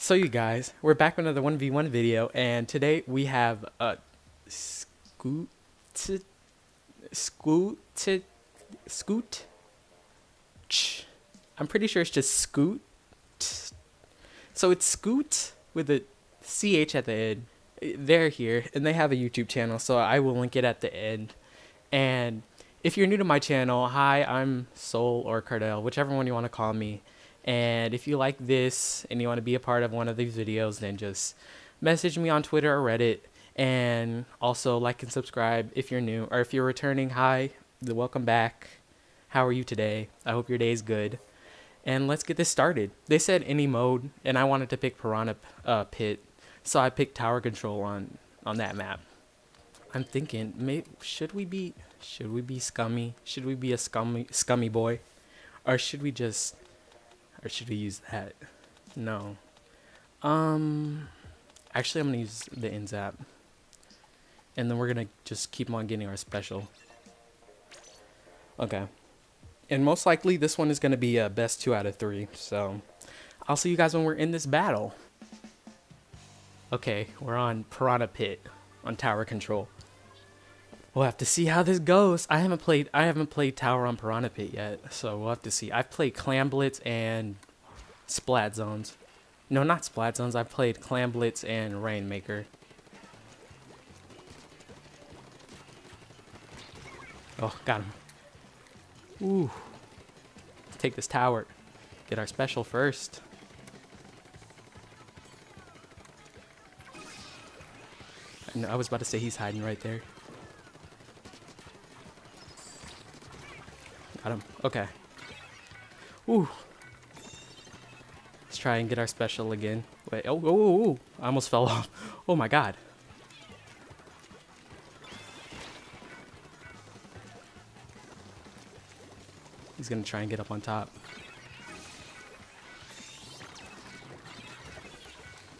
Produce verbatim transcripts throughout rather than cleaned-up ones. So you guys, we're back with another one v one video, and today we have a Scoot, Scoot, Scoot, I'm pretty sure it's just Scoot, so it's Scoot with a C H at the end. They're here, and they have a YouTube channel, so I will link it at the end. And if you're new to my channel, hi, I'm Soul or Cardale, whichever one you want to call me. And if you like this and you want to be a part of one of these videos, then just message me on Twitter or Reddit. And also like and subscribe if you're new, or if you're returning, hi, welcome back. How are you today? I hope your day is good. And let's get this started. They said any mode, and I wanted to pick Piranha uh, Pit, so I picked Tower Control on on that map. I'm thinking, may, should we be should we be scummy? Should we be a scummy scummy boy, or should we just? Or should we use that? No. Um, actually, I'm going to use the Inkzap. And then we're going to just keep on getting our special. Okay. And most likely, this one is going to be a best two out of three. So, I'll see you guys when we're in this battle. Okay, we're on Piranha Pit on Tower Control. We'll have to see how this goes. I haven't played I haven't played Tower on Piranha Pit yet, so we'll have to see. I've played Clam Blitz and Splat Zones. No, not Splat Zones. I've played Clam Blitz and Rainmaker. Oh, got him. Ooh. Let's take this tower. Get our special first. I know, I was about to say he's hiding right there. Got him. Okay. Ooh. Let's try and get our special again. Wait. Oh, oh, oh, oh. I almost fell off. Oh my god. He's gonna try and get up on top.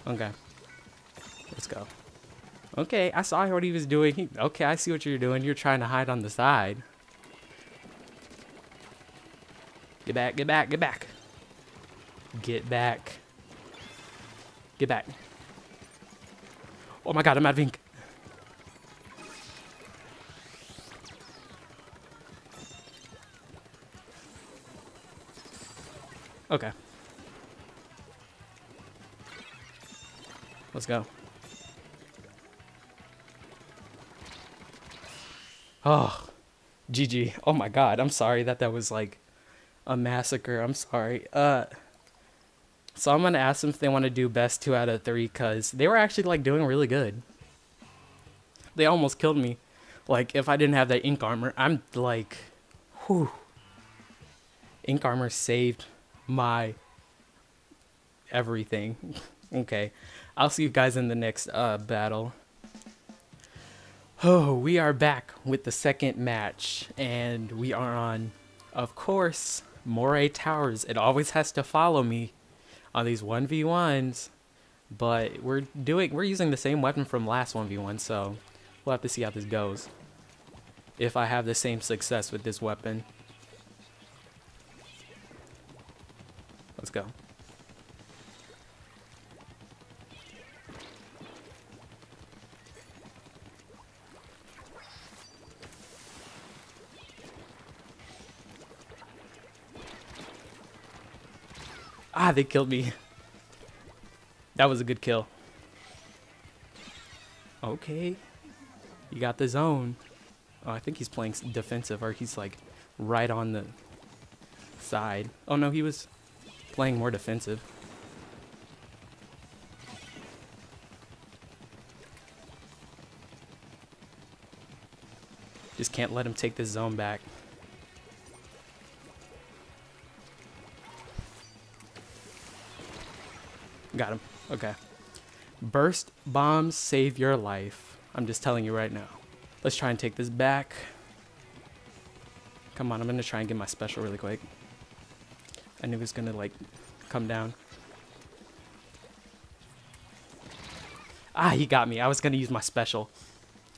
Okay. Let's go. Okay, I saw what he was doing. He, okay, I see what you're doing. You're trying to hide on the side. Get back, get back, get back. Get back. Get back. Oh my god, I'm out of ink. Okay. Let's go. Oh, G G. Oh my god, I'm sorry that that was like a massacre. I'm sorry. Uh, so I'm gonna ask them if they want to do best two out of three, cause they were actually like doing really good. They almost killed me. Like if I didn't have that ink armor, I'm like, whew. Ink armor saved my everything. Okay, I'll see you guys in the next uh battle. Oh, we are back with the second match, and we are on, of course, Moray Towers. It always has to follow me on these one v ones, but we're doing we're using the same weapon from last one v one, so we'll have to see how this goes, if I have the same success with this weapon. Let's go. Ah, they killed me. That was a good kill. Okay. You got the zone. Oh, I think he's playing defensive, or he's like right on the side. Oh no, he was playing more defensive. Just can't let him take this zone back. Got him. Okay. Burst bombs save your life. I'm just telling you right now. Let's try and take this back. Come on, I'm gonna try and get my special really quick. I knew it was gonna like come down. Ah, he got me. I was gonna use my special.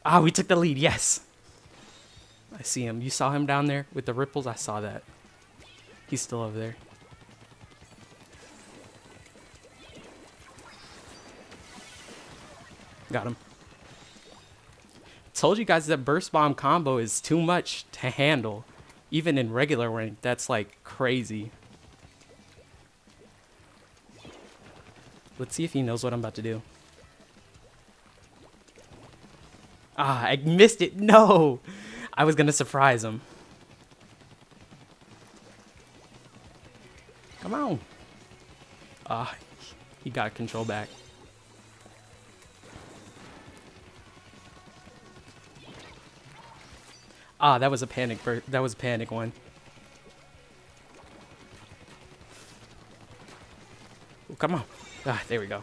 Ah, we took the lead. Yes. I see him. You saw him down there with the ripples? I saw that. He's still over there. Got him. Told you guys that burst bomb combo is too much to handle. Even in regular rank, that's like crazy. Let's see if he knows what I'm about to do. Ah, I missed it. No! I was gonna surprise him. Come on. Ah, he got control back. Ah, that was a panic burst. That was a panic one. Oh, come on. Ah, there we go.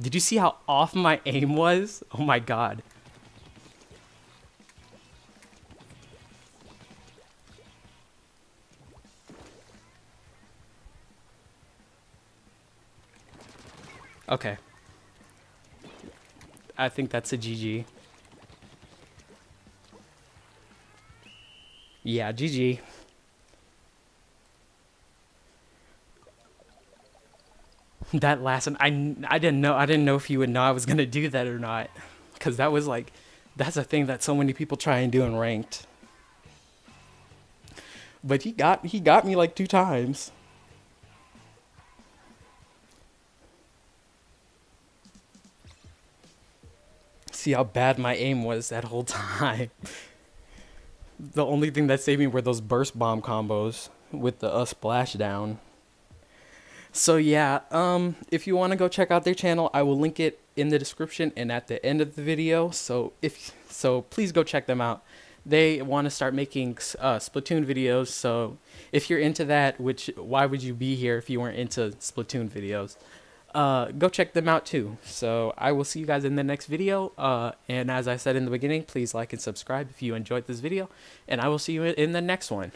Did you see how off my aim was? Oh my god. Okay. I think that's a G G. Yeah, G G. That last one, I, I didn't know, I didn't know if you would know I was going to do that or not. Because that was like, that's a thing that so many people try and do in ranked. But he got, he got me like two times. See how bad my aim was that whole time. The only thing that saved me were those burst bomb combos with the uh, splashdown. So yeah, um, if you want to go check out their channel, I will link it in the description and at the end of the video. So if so, please go check them out. They want to start making uh, Splatoon videos. So if you're into that, which why would you be here if you weren't into Splatoon videos? Uh, go check them out too. So I will see you guys in the next video. Uh, and as I said in the beginning, please like and subscribe if you enjoyed this video. And I will see you in the next one.